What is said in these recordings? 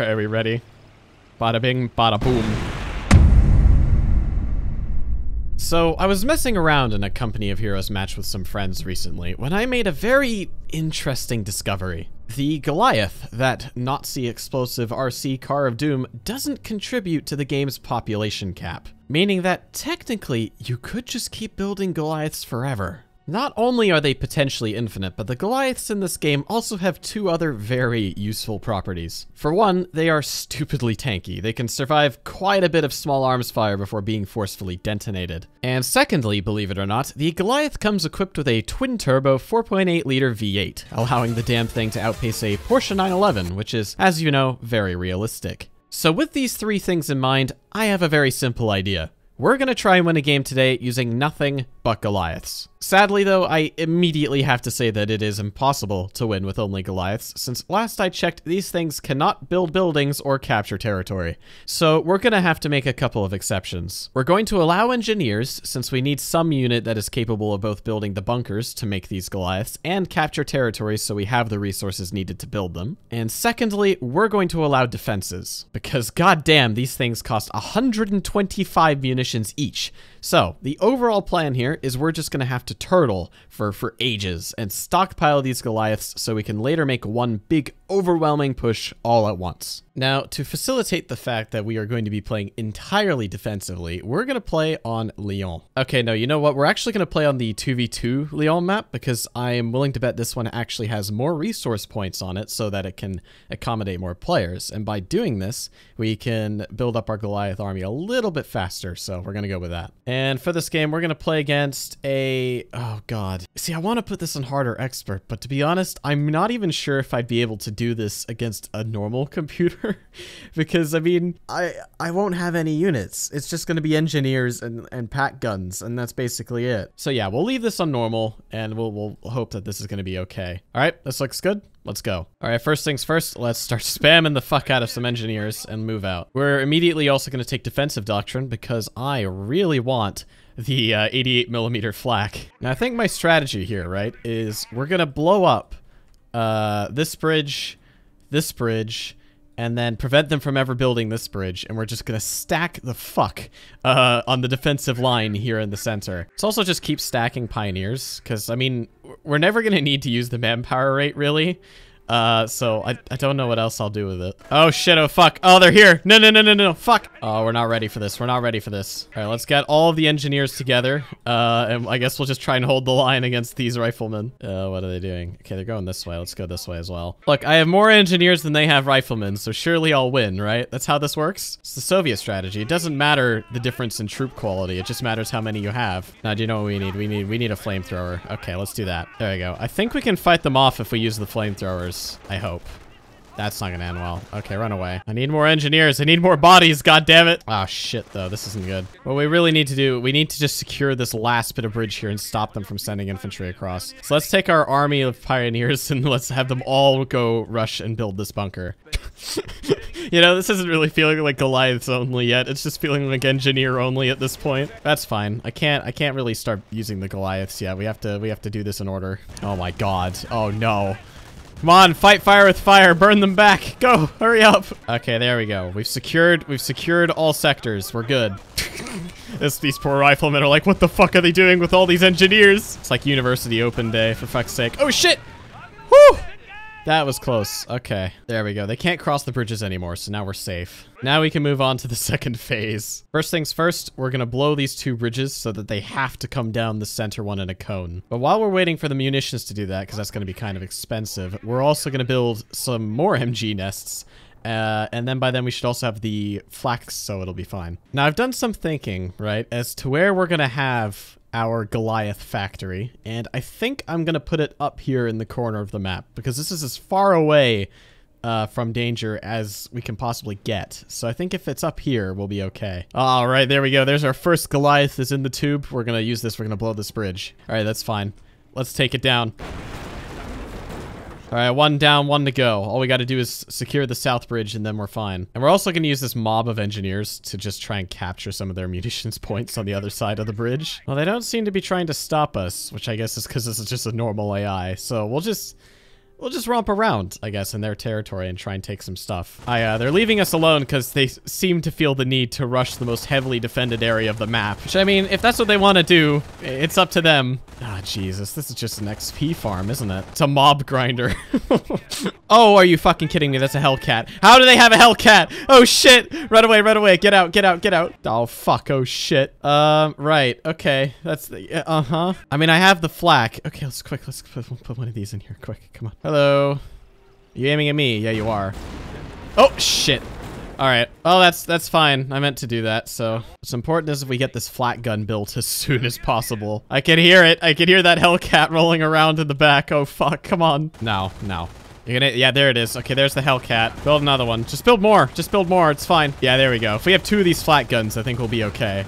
Are we ready? Bada bing, bada boom. So, I was messing around in a Company of Heroes match with some friends recently when I made a very interesting discovery. The Goliath, that Nazi explosive RC car of doom, doesn't contribute to the game's population cap, meaning that technically you could just keep building Goliaths forever. Not only are they potentially infinite, but the Goliaths in this game also have two other very useful properties. For one, they are stupidly tanky. They can survive quite a bit of small arms fire before being forcefully detonated. And secondly, believe it or not, the Goliath comes equipped with a twin-turbo 4.8-liter V8, allowing the damn thing to outpace a Porsche 911, which is, as you know, very realistic. So with these three things in mind, I have a very simple idea. We're gonna try and win a game today using nothing but Goliaths. Sadly though, I immediately have to say that it is impossible to win with only Goliaths, since last I checked, these things cannot build buildings or capture territory. So we're gonna have to make a couple of exceptions. We're going to allow engineers, since we need some unit that is capable of both building the bunkers to make these Goliaths and capture territory so we have the resources needed to build them. And secondly, we're going to allow defenses, because goddamn, these things cost 125 munitions each. So the overall plan here is we're just gonna have to turtle for ages and stockpile these Goliaths so we can later make one big overwhelming push all at once. Now, to facilitate the fact that we are going to be playing entirely defensively, we're gonna play on Leon. Okay, no, you know what? We're actually gonna play on the 2v2 Leon map because I am willing to bet this one actually has more resource points on it so that it can accommodate more players. And by doing this, we can build up our Goliath army a little bit faster. So we're gonna go with that. And for this game, we're gonna play against a, oh God. See, I wanna put this on hard or expert, but to be honest, I'm not even sure if I'd be able to do this against a normal computer because I mean, I won't have any units. It's just gonna be engineers and pack guns, and that's basically it. So yeah, we'll leave this on normal and we'll hope that this is gonna be okay. All right, this looks good. Let's go. All right, first things first, let's start spamming the fuck out of some engineers and move out. We're immediately also going to take defensive doctrine because I really want the 88mm Flak. Now, I think my strategy here, right, is we're going to blow up this bridge, and then prevent them from ever building this bridge. And we're just going to stack the fuck on the defensive line here in the center. Let's also just keep stacking pioneers because, I mean, we're never going to need to use the manpower rate, really. So I don't know what else I'll do with it. Oh, shit. Oh, fuck. Oh, they're here. No, no, no, no, no. Fuck. Oh, we're not ready for this. We're not ready for this. All right, let's get all of the engineers together. And I guess we'll just try and hold the line against these riflemen. What are they doing? Okay, they're going this way. Let's go this way as well. Look, I have more engineers than they have riflemen, so surely I'll win, right? That's how this works. It's the Soviet strategy. It doesn't matter the difference in troop quality. It just matters how many you have. Now, do you know what we need? We need a flamethrower. Okay, let's do that. There we go. I think we can fight them off if we use the flamethrowers. I hope. That's not gonna end well. Okay, run away. I need more engineers. I need more bodies, goddammit. Oh, shit, though. This isn't good. What we really need to do, we need to just secure this last bit of bridge here and stop them from sending infantry across. So let's take our army of pioneers and let's have them all go rush and build this bunker. You know, this isn't really feeling like Goliaths only yet. It's just feeling like engineer only at this point. That's fine. I can't really start using the Goliaths yet. We have to do this in order. Oh my God. Oh no. Come on, fight fire with fire, burn them back. Go, hurry up. Okay, there we go. We've secured all sectors. We're good. These poor riflemen are like, what the fuck are they doing with all these engineers? It's like university open day, for fuck's sake. Oh shit! Whew! That was close. Okay, there we go. They can't cross the bridges anymore, so now we're safe. Now we can move on to the second phase. First things first, we're gonna blow these two bridges so that they have to come down the center one in a cone. But while we're waiting for the munitions to do that, because that's gonna be kind of expensive, we're also gonna build some more MG nests. And then by then we should also have the flax, so it'll be fine. Now I've done some thinking, right, as to where we're gonna have our Goliath factory, and I think I'm gonna put it up here in the corner of the map because this is as far away from danger as we can possibly get. So I think if it's up here, we'll be okay. All right, there we go. There's our first Goliath is in the tube. We're gonna use this. We're gonna blow this bridge. All right, that's fine. Let's take it down. All right, one down, one to go. All we got to do is secure the south bridge, and then we're fine. And we're also going to use this mob of engineers to just try and capture some of their munitions points on the other side of the bridge. Well, they don't seem to be trying to stop us, which I guess is because this is just a normal AI. So we'll just... We'll just romp around, I guess, in their territory and try and take some stuff. They're leaving us alone because they seem to feel the need to rush the most heavily defended area of the map. Which, I mean, if that's what they want to do, it's up to them. Ah, Jesus, this is just an XP farm, isn't it? It's a mob grinder. Oh, are you fucking kidding me? That's a Hellcat. How do they have a Hellcat? Oh, shit. Run away, run away. Get out, get out, get out. Oh, fuck. Oh, shit. Right. Okay. That's the... Uh-huh. I mean, I have the flak. Okay, let's quick. Let's put one of these in here. Quick. Come on. Hello. Are you aiming at me? Yeah, you are. Oh, shit. All right. Oh, that's fine. I meant to do that, so. What's important is if we get this flat gun built as soon as possible. I can hear it. I can hear that Hellcat rolling around in the back. Oh, fuck. Come on. No, no. You're gonna, yeah, there it is. Okay, there's the Hellcat. Build another one. Just build more. Just build more. It's fine. Yeah, there we go. If we have two of these flat guns, I think we'll be okay.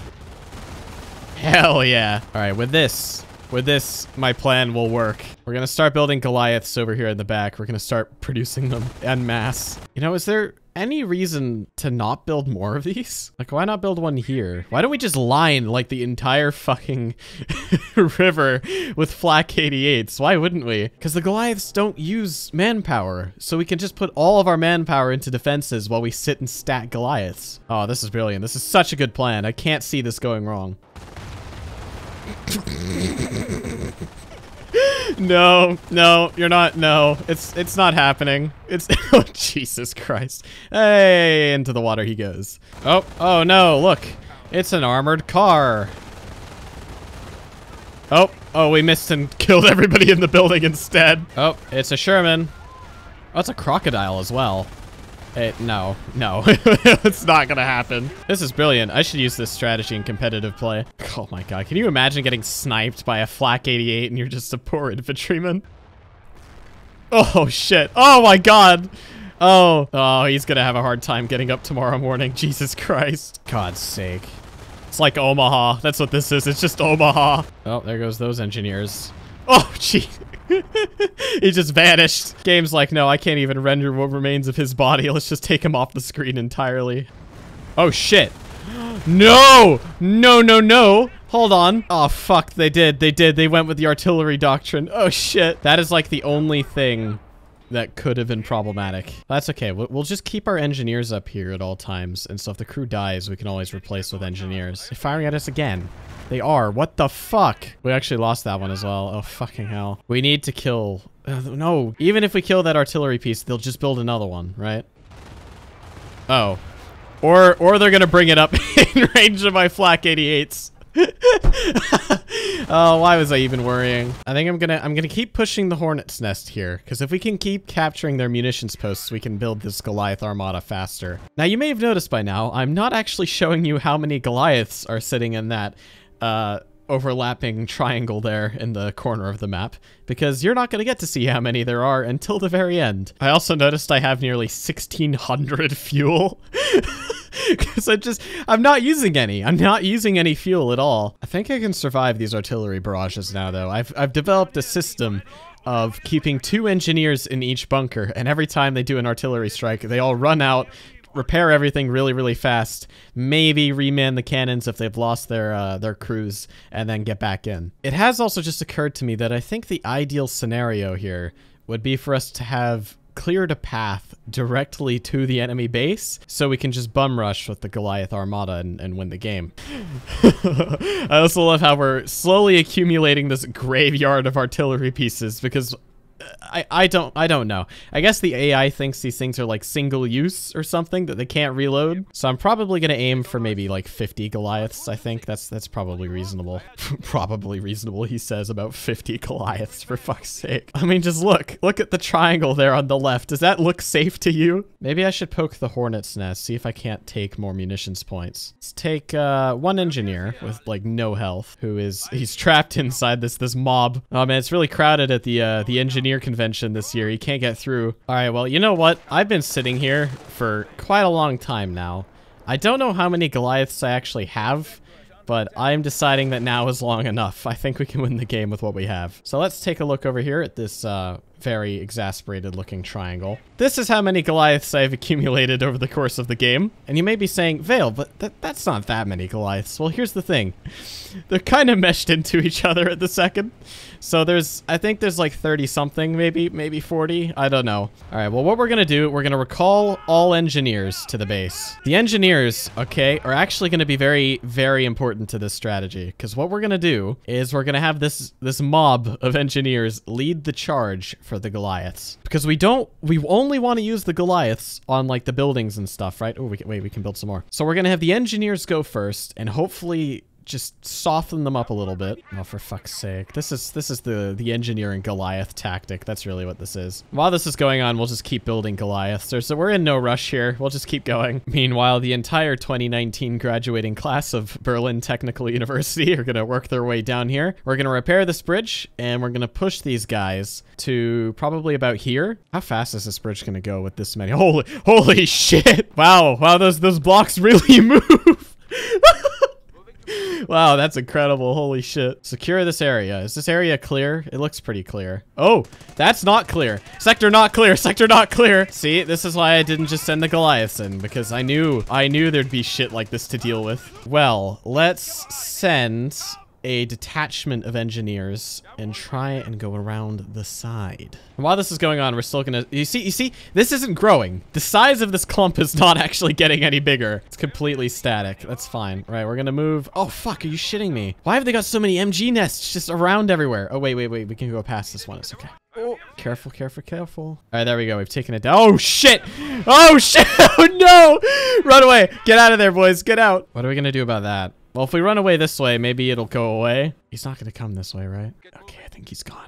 Hell yeah. All right, with this... With this, my plan will work. We're gonna start building Goliaths over here in the back. We're gonna start producing them en masse. You know, is there any reason to not build more of these? Like, why not build one here? Why don't we just line, like, the entire fucking river with Flak 88s? Why wouldn't we? Because the Goliaths don't use manpower, so we can just put all of our manpower into defenses while we sit and stack Goliaths. Oh, this is brilliant. This is such a good plan. I can't see this going wrong. No, no, you're not. No, it's not happening. It's oh Jesus Christ! Hey, into the water he goes. Oh, oh no! Look, it's an armored car. Oh, oh, we missed and killed everybody in the building instead. Oh, it's a Sherman. Oh, it's a crocodile as well. It, no, no, it's not gonna happen. This is brilliant. I should use this strategy in competitive play. Oh my God, can you imagine getting sniped by a Flak 88 and you're just a poor infantryman? Oh shit, oh my God. Oh, oh, he's gonna have a hard time getting up tomorrow morning, Jesus Christ. God's sake. It's like Omaha, that's what this is, it's just Omaha. Oh, there goes those engineers. Oh, gee. He just vanished. Game's like, no, I can't even render what remains of his body. Let's just take him off the screen entirely. Oh, shit. No! No, no, no. Hold on. Oh, fuck. They did. They did. They went with the artillery doctrine. Oh, shit. That is like the only thing that could have been problematic. That's okay. We'll just keep our engineers up here at all times. And so if the crew dies, we can always replace with engineers. They're firing at us again. They are. What the fuck? We actually lost that one as well. Oh, fucking hell. We need to kill... no. Even if we kill that artillery piece, they'll just build another one, right? Oh. Or they're going to bring it up in range of my Flak 88s. Oh, why was I even worrying? I think I'm gonna keep pushing the hornet's nest here, because if we can keep capturing their munitions posts, we can build this Goliath armada faster. Now, you may have noticed by now, I'm not actually showing you how many Goliaths are sitting in that overlapping triangle there in the corner of the map, because you're not going to get to see how many there are until the very end. I also noticed I have nearly 1,600 fuel. Because I'm not using any. I'm not using any fuel at all. I think I can survive these artillery barrages now, though. I've developed a system of keeping two engineers in each bunker, and every time they do an artillery strike, they all run out, repair everything really, really fast, maybe reman the cannons if they've lost their crews, and then get back in. It has also just occurred to me that I think the ideal scenario here would be for us to have cleared a path directly to the enemy base, so we can just bum rush with the Goliath Armada and win the game. I also love how we're slowly accumulating this graveyard of artillery pieces, because I don't know. I guess the AI thinks these things are like single use or something, that they can't reload. So I'm probably gonna aim for maybe like 50 Goliaths. I think that's probably reasonable. Probably reasonable, he says about 50 Goliaths, for fuck's sake. I mean, just look at the triangle there on the left. Does that look safe to you? Maybe I should poke the hornet's nest, see if I can't take more munitions points. Let's take one engineer with like no health, who is, he's trapped inside this mob. Oh man, it's really crowded at the engineer convention this year. You can't get through. All right, well, you know what? I've been sitting here for quite a long time now. I don't know how many Goliaths I actually have, but I'm deciding that now is long enough. I think we can win the game with what we have. So let's take a look over here at this very exasperated looking triangle. This is how many Goliaths I've accumulated over the course of the game. And you may be saying, Vale, but that's not that many Goliaths. Well, here's the thing. They're kind of meshed into each other at the second. So there's, I think there's like 30 something, maybe 40. I don't know. All right, well, what we're gonna do, we're gonna recall all engineers to the base. The engineers, okay, are actually gonna be very, very important to this strategy. Because what we're gonna do is we're gonna have this mob of engineers lead the charge for the Goliaths. Because we only want to use the Goliaths on like the buildings and stuff, right? Oh, we can build some more. So we're gonna have the engineers go first and hopefully just soften them up a little bit. Oh, for fuck's sake. This is the engineering Goliath tactic. That's really what this is. While this is going on, we'll just keep building Goliaths. So we're in no rush here. We'll just keep going. Meanwhile, the entire 2019 graduating class of Berlin Technical University are gonna work their way down here. We're gonna repair this bridge and we're gonna push these guys to probably about here. How fast is this bridge gonna go with this many? Holy shit. Wow, those blocks really move. Wow, that's incredible. Holy shit. Secure this area. Is this area clear? It looks pretty clear. Oh, that's not clear. Sector not clear. Sector not clear. See, this is why I didn't just send the Goliaths in, because I knew there'd be shit like this to deal with. Well, let's send a detachment of engineers and try and go around the side. And while this is going on, we're still gonna, you see, this isn't growing. The size of this clump is not actually getting any bigger. It's completely static. That's fine. Right, we're gonna move. Oh fuck, are you shitting me? Why have they got so many MG nests just around everywhere? Oh wait, we can go past this one, it's okay. Oh, careful. All right, there we go. We've taken it down. Oh, shit. Oh, shit. Oh, no. Run away. Get out of there, boys. Get out. What are we going to do about that? Well, if we run away this way, maybe it'll go away. He's not going to come this way, right? Okay, I think he's gone.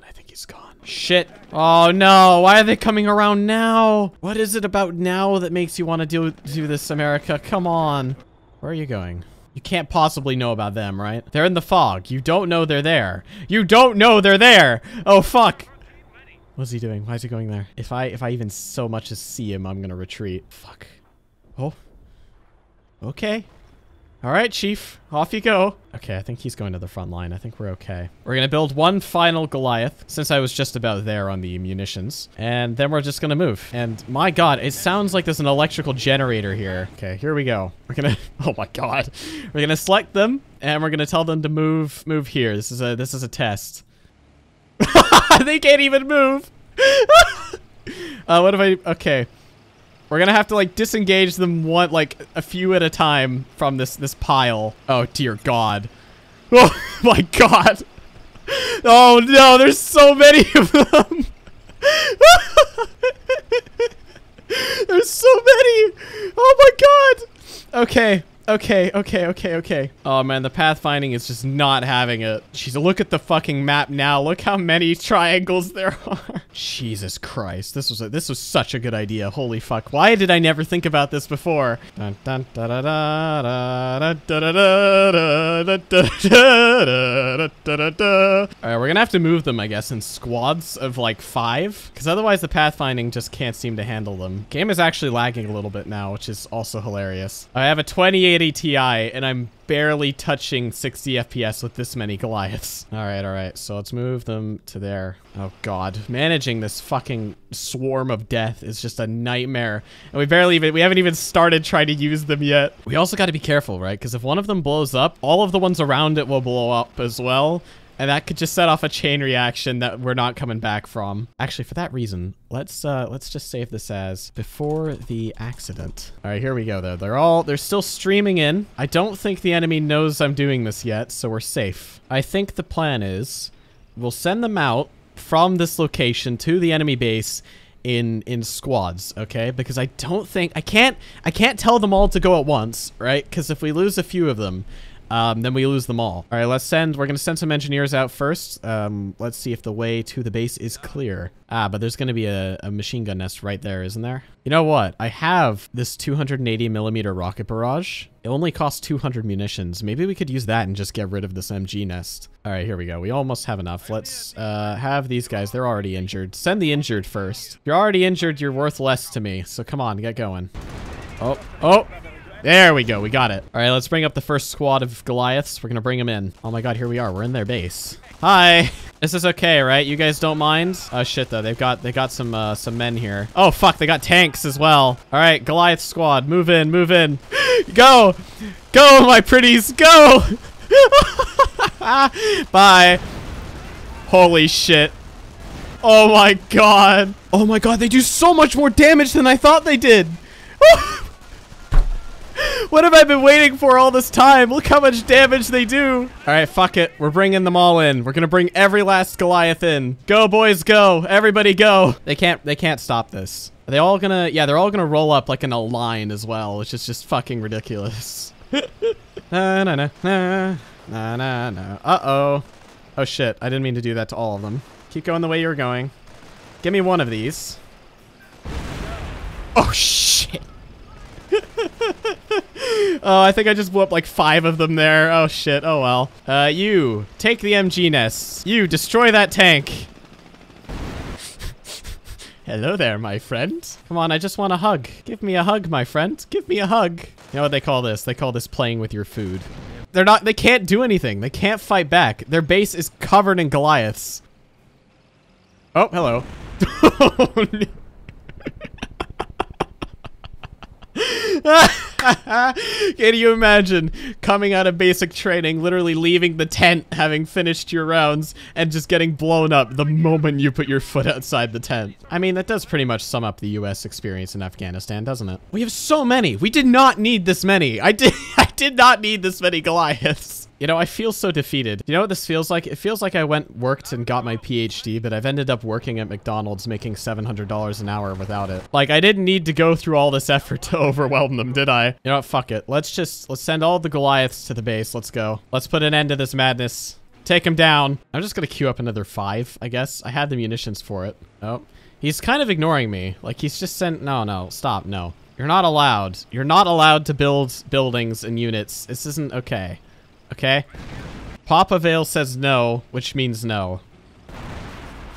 Shit. Oh, no. Why are they coming around now? What is it about now that makes you want to do this, America? Come on. Where are you going? You can't possibly know about them, right? They're in the fog. You don't know they're there. You don't know they're there. Oh, fuck. What's he doing? Why is he going there? If I even so much as see him, I'm gonna retreat. Fuck. Oh. Okay. All right, Chief. Off you go. Okay, I think he's going to the front line. I think we're okay. We're gonna build one final Goliath, since I was just about there on the munitions. And then we're just gonna move. And my god, it sounds like there's an electrical generator here. Okay, here we go. We're gonna, oh my god. We're gonna select them, and we're gonna tell them to move here. This is a test. They can't even move. What if I? Okay, we're gonna have to like disengage them one, like a few at a time from this pile. Oh dear god. Oh my god. Oh no, there's so many of them. There's so many. Oh my god. Okay. Oh man, the pathfinding is just not having it. Jeez, look at the fucking map now. Look how many triangles there are. Jesus Christ, this was such a good idea. Holy fuck! Why did I never think about this before? Alright, we're gonna have to move them, I guess, in squads of like 5, because otherwise the pathfinding just can't seem to handle them. Game is actually lagging a little bit now, which is also hilarious. I have a 2080 Ti, and I'm barely touching 60 FPS with this many Goliaths. All right. So let's move them to there. Oh god, managing this fucking swarm of death is just a nightmare. And we haven't even started trying to use them yet. We also got to be careful, right? Because if one of them blows up, all of the ones around it will blow up as well. And that could just set off a chain reaction that we're not coming back from. Actually, for that reason, let's just save this as before the accident. All right, here we go though. They're still streaming in. I don't think the enemy knows I'm doing this yet, so we're safe. I think the plan is we'll send them out from this location to the enemy base in squads, okay? Because I can't tell them all to go at once, right? Because if we lose a few of them, then we lose them all. All right, we're gonna send some engineers out first. Let's see if the way to the base is clear. Ah, but there's gonna be a machine gun nest right there, isn't there? You know what? I have this 280 millimeter rocket barrage. It only costs 200 munitions. Maybe we could use that and just get rid of this MG nest. All right, here we go. We almost have enough. Let's have these guys. They're already injured. Send the injured first. You're already injured. You're worth less to me. So come on, get going. Oh, oh. There we go. We got it. All right, let's bring up the first squad of Goliaths. We're going to bring them in. Oh my God, here we are. We're in their base. Hi. This is okay, right? You guys don't mind? Oh shit, though. They got some men here. Oh fuck, they got tanks as well. All right, Goliath squad, move in, move in. Go, go, my pretties, go. Bye. Holy shit. Oh my God. Oh my God, they do so much more damage than I thought they did. What have I been waiting for all this time? Look how much damage they do. All right, fuck it. We're bringing them all in. We're gonna bring every last Goliath in. Go boys, go. Everybody go. They can't stop this. Are they all gonna, yeah, they're all gonna roll up like in a line as well, which is just fucking ridiculous. Na na na na na na na. Uh-oh. Oh shit, I didn't mean to do that to all of them. Keep going the way you're going. Give me one of these. Oh shit. Oh, I think I just blew up like 5 of them there. Oh shit, oh well. You, take the MG nests. You, destroy that tank. Hello there, my friend. Come on, I just want a hug. Give me a hug, my friend. Give me a hug. You know what they call this? They call this playing with your food. They can't do anything. They can't fight back. Their base is covered in Goliaths. Oh, hello. Oh, no. Can you imagine coming out of basic training, literally leaving the tent, having finished your rounds, and just getting blown up the moment you put your foot outside the tent? I mean, that does pretty much sum up the U.S. experience in Afghanistan, doesn't it? We have so many. We did not need this many. I did not need this many Goliaths. You know, I feel so defeated. You know what this feels like? It feels like I worked and got my PhD, but I've ended up working at McDonald's making $700 an hour without it. Like, I didn't need to go through all this effort to overwhelm them, did I? You know what? Fuck it. Let's send all the Goliaths to the base. Let's go. Let's put an end to this madness. Take them down. I'm just gonna queue up another 5, I guess. I had the munitions for it. Oh, he's kind of ignoring me. Like, he's just sent, no, stop, no. You're not allowed. You're not allowed to build buildings and units. This isn't okay. Okay. Papa Vale says no, which means no.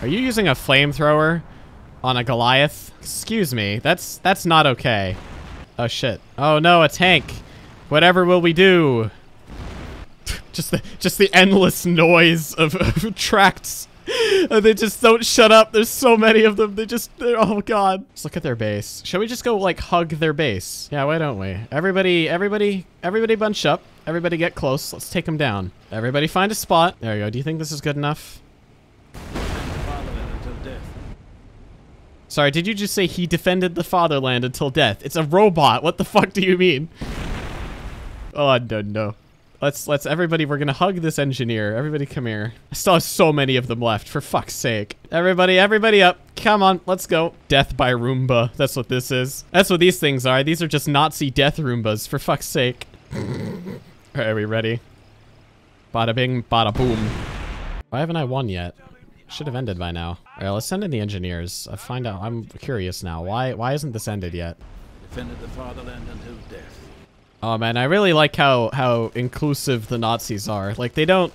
Are you using a flamethrower on a Goliath? Excuse me. That's not okay. Oh shit. Oh no, a tank. Whatever will we do? Just the endless noise of tracts. They just don't shut up. There's so many of them. They're oh God. Let's look at their base. Shall we just go like hug their base? Yeah, why don't we? Everybody bunch up. Everybody get close. Let's take them down. Everybody find a spot. There you go. Do you think this is good enough? Sorry, did you just say he defended the fatherland until death? It's a robot. What the fuck do you mean? Oh, I don't know. Let's everybody, we're gonna hug this engineer. Everybody come here. I still have so many of them left, for fuck's sake. Everybody up. Come on, let's go. Death by Roomba. That's what this is. That's what these things are. These are just Nazi death Roombas, for fuck's sake. Alright, are we ready? Bada bing, bada boom. Why haven't I won yet? Should have ended by now. Alright, let's send in the engineers. I find out, I'm curious now. Why isn't this ended yet? Defended the fatherland until death. Oh man, I really like how inclusive the Nazis are. Like they don't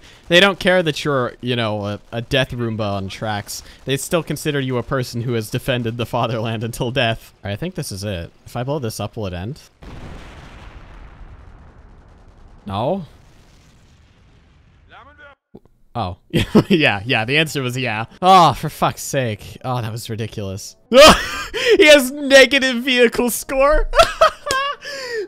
care that you're, you know, a death Roomba on tracks. They still consider you a person who has defended the fatherland until death. All right, I think this is it. If I blow this up, will it end? No. Oh. yeah, the answer was yeah. Oh, for fuck's sake. Oh, that was ridiculous. He has negative vehicle score.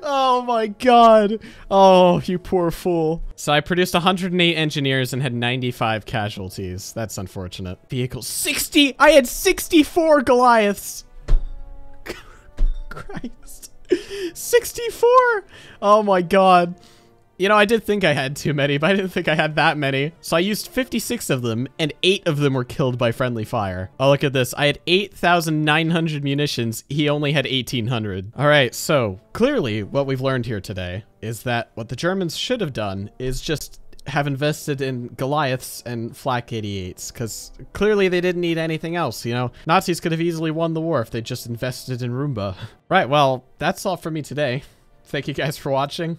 Oh my God. Oh, you poor fool. So I produced 108 engineers and had 95 casualties. That's unfortunate. Vehicle 60. I had 64 Goliaths. Christ. 64. Oh my God. You know, I did think I had too many, but I didn't think I had that many. So I used 56 of them, and 8 of them were killed by friendly fire. Oh, look at this. I had 8,900 munitions. He only had 1,800. All right, so clearly what we've learned here today is that what the Germans should have done is just have invested in Goliaths and Flak 88s, because clearly they didn't need anything else, you know? Nazis could have easily won the war if they just invested in Roomba. Right, well, that's all for me today. Thank you guys for watching.